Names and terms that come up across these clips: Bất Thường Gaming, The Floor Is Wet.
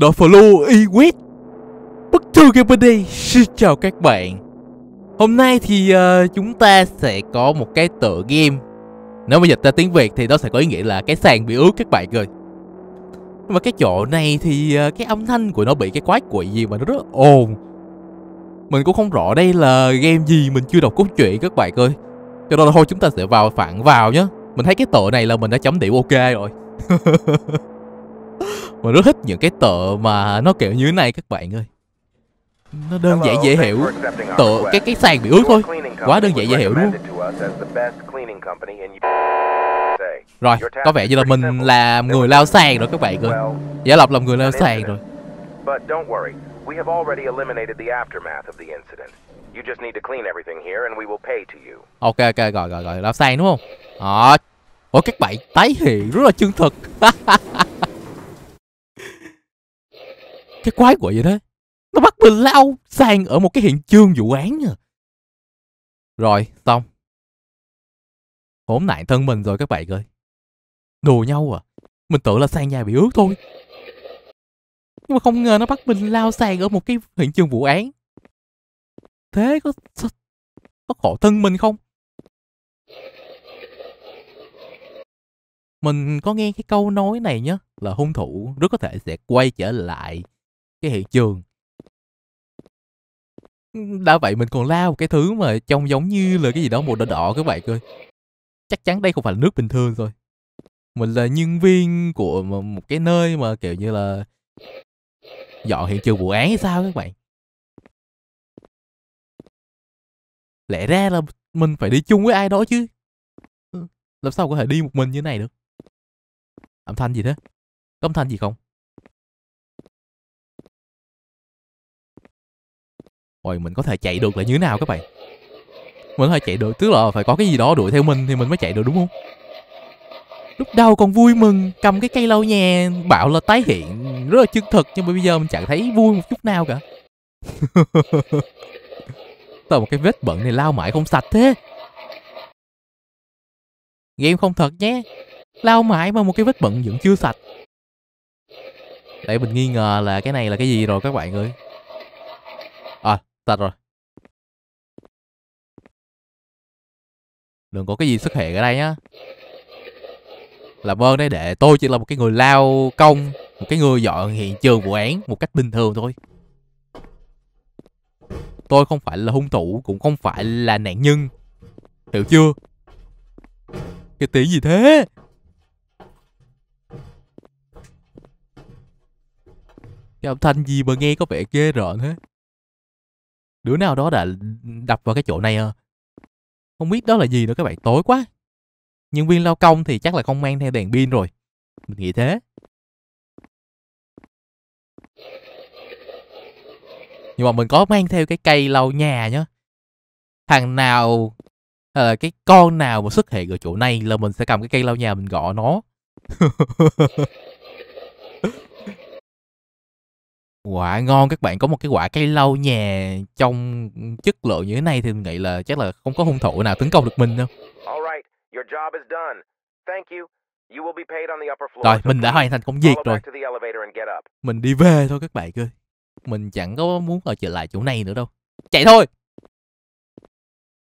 The Floor Is Wet, Bất Thường Gaming xin chào các bạn. Hôm nay thì chúng ta sẽ có một cái tựa game. Nếu mà dịch ra tiếng Việt thì nó sẽ có ý nghĩa là cái sàn bị ướt các bạn ơi. Nhưng mà cái chỗ này thì cái âm thanh của nó bị cái quái quỷ gì mà nó rất ồn. Mình cũng không rõ đây là game gì, mình chưa đọc cốt truyện các bạn ơi. Cho nên là thôi chúng ta sẽ phản vào nhé. Mình thấy cái tựa này là mình đã chấm điểm ok rồi. Mình rất thích những cái tựa mà nó kiểu như thế này các bạn ơi. Nó đơn giản dễ hiểu. Tựa cái sàn bị ướt thôi. Quá đơn giản dễ hiểu luôn. Rồi, có vẻ như là mình làm người lao sàn rồi các bạn ơi. Giả lập làm người lao sàn rồi. Ok, gọi lao sàn đúng không? Đó. Ủa các bạn tái hiện rất là chân thực. Cái quái quỷ vậy đó, nó bắt mình lao sàn ở một cái hiện trường vụ án nha. Rồi xong, hỗn nạn thân mình rồi các bạn ơi. Đùa nhau à, mình tưởng là sàn nhà bị ướt thôi. Nhưng mà không ngờ nó bắt mình lao sàn ở một cái hiện trường vụ án. Thế có khổ thân mình không? Mình có nghe cái câu nói này nhá, là hung thủ rất có thể sẽ quay trở lại cái hiện trường. Đã vậy mình còn lao cái thứ mà trông giống như là cái gì đó màu đỏ đỏ các bạn ơi. Chắc chắn đây không phải là nước bình thường rồi. Mình là nhân viên của một cái nơi mà kiểu như là dọn hiện trường vụ án hay sao các bạn. Lẽ ra là mình phải đi chung với ai đó chứ. Làm sao có thể đi một mình như thế này được. Âm thanh gì thế? Có âm thanh gì không? Rồi mình có thể chạy được là như thế nào các bạn? Mình có thể chạy được, tức là phải có cái gì đó đuổi theo mình thì mình mới chạy được đúng không? Lúc đầu còn vui mừng, cầm cái cây lau nhà bảo là tái hiện rất là chân thực, nhưng mà bây giờ mình chẳng thấy vui một chút nào cả. Sao một cái vết bẩn này lau mãi không sạch thế? Game không thật nhé. Lao mãi mà một cái vết bẩn vẫn chưa sạch. Để mình nghi ngờ là cái này là cái gì rồi các bạn ơi. À, sạch rồi. Đừng có cái gì xuất hiện ở đây nhá. Làm ơn đấy, để tôi chỉ là một cái người lao công, một cái người dọn hiện trường vụ án một cách bình thường thôi. Tôi không phải là hung thủ, cũng không phải là nạn nhân. Hiểu chưa? Cái tiếng gì thế? Cái âm thanh gì mà nghe có vẻ ghê rợn thế? Đứa nào đó đã đập vào cái chỗ này à? Không biết đó là gì nữa các bạn, tối quá. Nhân viên lao công thì chắc là không mang theo đèn pin rồi. Mình nghĩ thế. Nhưng mà mình có mang theo cái cây lau nhà nhá. Thằng nào... là cái con nào mà xuất hiện ở chỗ này là mình sẽ cầm cái cây lau nhà mình gõ nó. Quả ngon các bạn, có một cái quả cây lau nhà trong chất lượng như thế này thì mình nghĩ là chắc là không có hung thủ nào tấn công được mình đâu. Rồi, mình đã hoàn thành công việc rồi. Mình đi về thôi các bạn ơi. Mình chẳng có muốn ở trở lại chỗ này nữa đâu. Chạy thôi.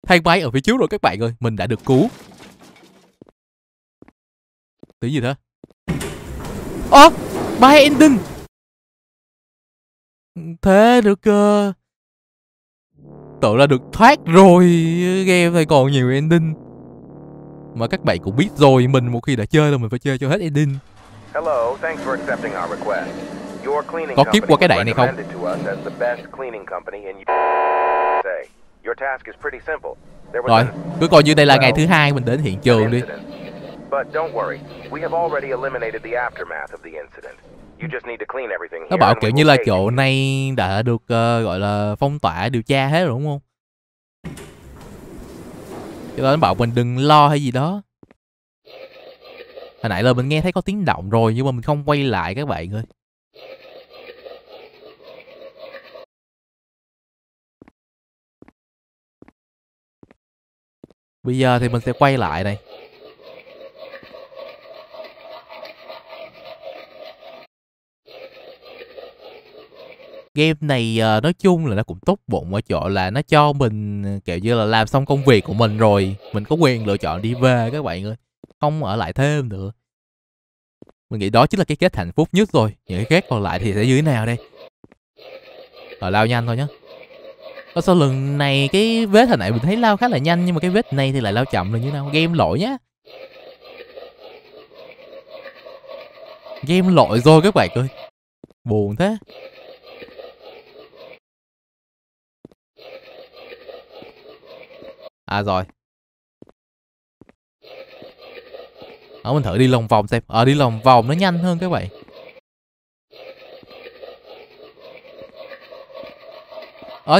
Thang máy ở phía trước rồi các bạn ơi, mình đã được cứu. Tiếng gì thế? Ơ, by ending. Thế được tự là được thoát rồi. Game này còn nhiều ending. Mà các bạn cũng biết rồi, mình một khi đã chơi là mình phải chơi cho hết ending. Hello, thanks for accepting our request. Your cleaning company có kiếp qua cái đại này không? Rồi, cứ coi như đây là ngày thứ hai mình đến hiện trường đi. Nó bảo kiểu như là chỗ này đã được gọi là phong tỏa điều tra hết rồi đúng không? Cho nên nó bảo mình đừng lo hay gì đó. Hồi nãy là mình nghe thấy có tiếng động rồi nhưng mà mình không quay lại các bạn ơi. Bây giờ thì mình sẽ quay lại này. Game này nói chung là nó cũng tốt bụng ở chỗ là nó cho mình kiểu như là làm xong công việc của mình rồi, mình có quyền lựa chọn đi về các bạn ơi, không ở lại thêm nữa. Mình nghĩ đó chính là cái kết hạnh phúc nhất rồi. Những cái kết còn lại thì sẽ như thế nào đây? Rồi lao nhanh thôi nhá. Ở sau lưng này cái vết hồi nãy mình thấy lao khá là nhanh, nhưng mà cái vết này thì lại lao chậm là như thế nào? Game lỗi nhá. Game lỗi rồi các bạn ơi. Buồn thế. À rồi. Ở mình thử đi lòng vòng xem. Đi lòng vòng nó nhanh hơn các bạn.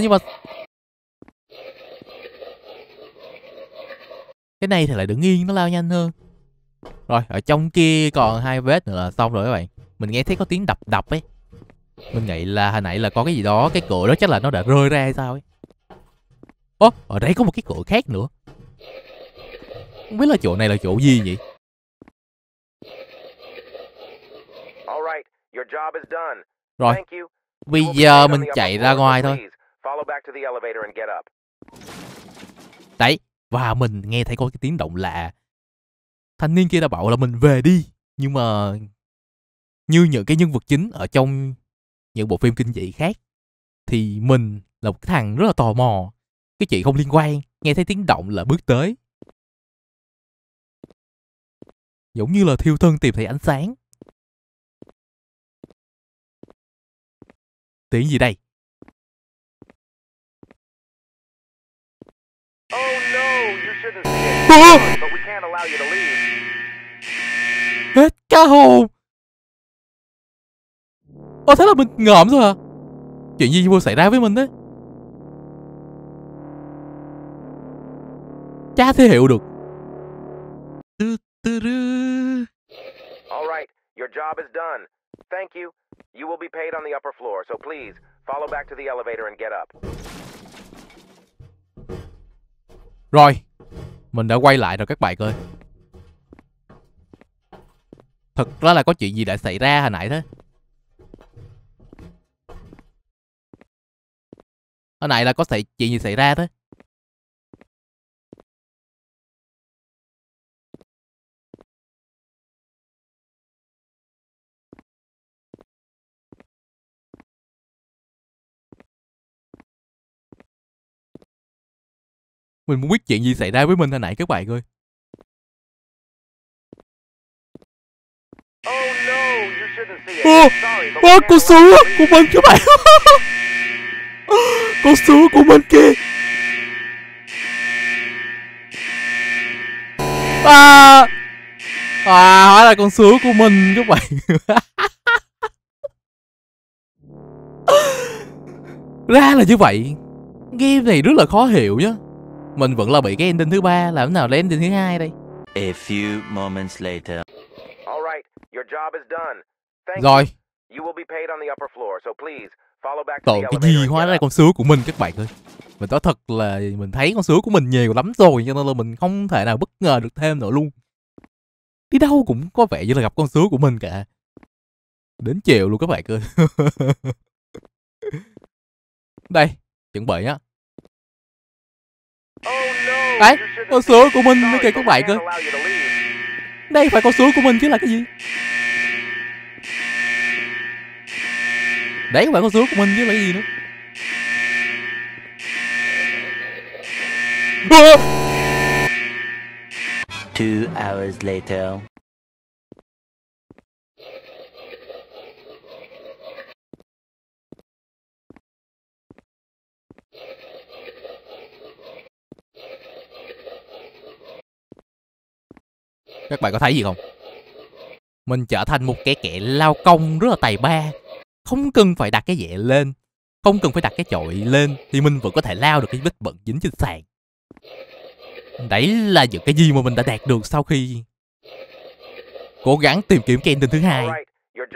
Nhưng mà cái này thì lại đứng yên nó lao nhanh hơn. Rồi ở trong kia còn hai vết nữa là xong rồi các bạn. Mình nghe thấy có tiếng đập đập ấy. Mình nghĩ là hồi nãy là có cái gì đó. Cái cửa đó chắc là nó đã rơi ra hay sao ấy. Ở đây có một cái cửa khác nữa. Không biết là chỗ này là chỗ gì vậy. Rồi, bây giờ mình chạy ra ngoài thôi. Đấy, và mình nghe thấy có cái tiếng động lạ. Thanh niên kia đã bảo là mình về đi. Nhưng mà như những cái nhân vật chính ở trong những bộ phim kinh dị khác, thì mình là một cái thằng rất là tò mò. Cái chuyện không liên quan, nghe thấy tiếng động là bước tới, giống như là thiêu thân tìm thấy ánh sáng. Tiếng gì đây? Hết cả hồn. Thế là mình ngợm rồi hả? Chuyện gì vừa xảy ra với mình đấy? Chả thể hiểu được. All right, your job is done. Thank you. You will be paid on the upper floor, so please follow back to the elevator and get up. Rồi, mình đã quay lại rồi các bạn ơi. Thật ra là có chuyện gì đã xảy ra hồi nãy thế. Hồi nãy là có chuyện gì xảy ra thế. Mình muốn biết chuyện gì xảy ra với mình hồi nãy các bạn ơi. Con số của mình các bạn. Con số của mình kìa. Hóa là con số của mình các bạn. Ra là như vậy. Game này rất là khó hiểu nhá. Mình vẫn là bị cái ending thứ 3, làm thế nào để ending thứ 2 đây? A few moments later. All right, your job is done. Thank rồi. You will be paid on the upper floor, so please follow back to the elevator. Cái gì hóa ra con số của mình các bạn ơi. Mình nói thật là mình thấy con số của mình nhiều lắm rồi, cho nên là mình không thể nào bất ngờ được thêm nữa luôn. Đi đâu cũng có vẻ như là gặp con số của mình cả. Đến chiều luôn các bạn ơi. Đây, chuẩn bị á. Đấy, con số của mình kìa các bạn ơi. Đây phải con số của mình chứ là cái gì. Đấy các bạn, con số của mình chứ là cái gì nữa. Các bạn có thấy gì không? Mình trở thành một cái kẻ lao công rất là tài ba. Không cần phải đặt cái dẻ lên, không cần phải đặt cái chổi lên, thì mình vẫn có thể lao được cái vết bẩn dính trên sàn. Đấy là những cái gì mà mình đã đạt được sau khi cố gắng tìm kiếm cái ending thứ 2.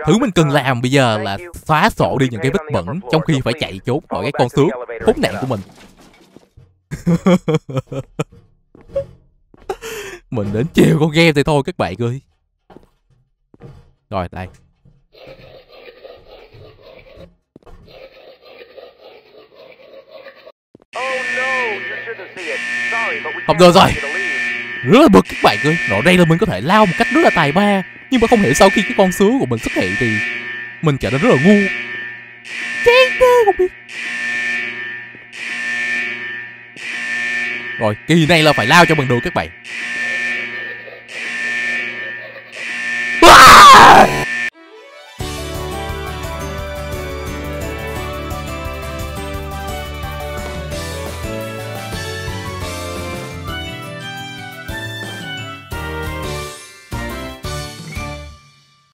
Thứ mình cần làm bây giờ là xóa sổ đi những cái vết bẩn, trong khi phải chạy trốn khỏi cái con số khốn nạn của mình. Mình đến chiều con game thì thôi các bạn ơi. Rồi đây. Không được rồi, rất là bực các bạn ơi. Rõ đây là mình có thể lao một cách rất là tài ba, nhưng mà không hiểu sau khi cái con sứa của mình xuất hiện thì mình trở nên rất là ngu. Chán thế không biết. Rồi, kỳ này là phải lao cho bằng được các bạn.